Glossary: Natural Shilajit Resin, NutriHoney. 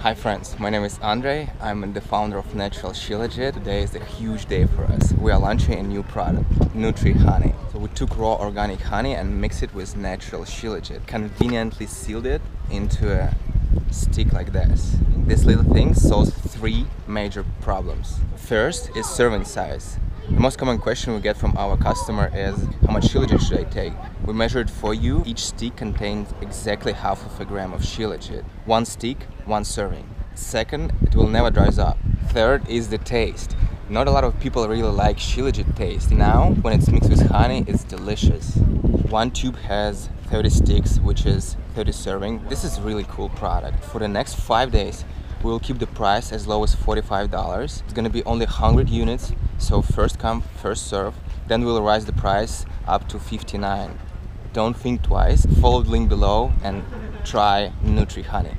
Hi friends, my name is Andrei, I'm the founder of Natural Shilajit. Today is a huge day for us. We are launching a new product, NutriHoney. So we took raw organic honey and mixed it with natural shilajit. Conveniently sealed it into a stick like this. This little thing solves three major problems. First is serving size. The most common question we get from our customer is, how much shilajit should I take? We measure it for you. Each stick contains exactly half of a gram of shilajit. One stick, one serving. Second, it will never dry up. Third is the taste. Not a lot of people really like shilajit taste. Now, when it's mixed with honey, it's delicious. One tube has 30 sticks, which is 30 servings. This is a really cool product. For the next 5 days, we'll keep the price as low as $45. It's gonna be only 100 units, so first come, first serve. Then we'll raise the price up to $59. Don't think twice, follow the link below and try NutriHoney.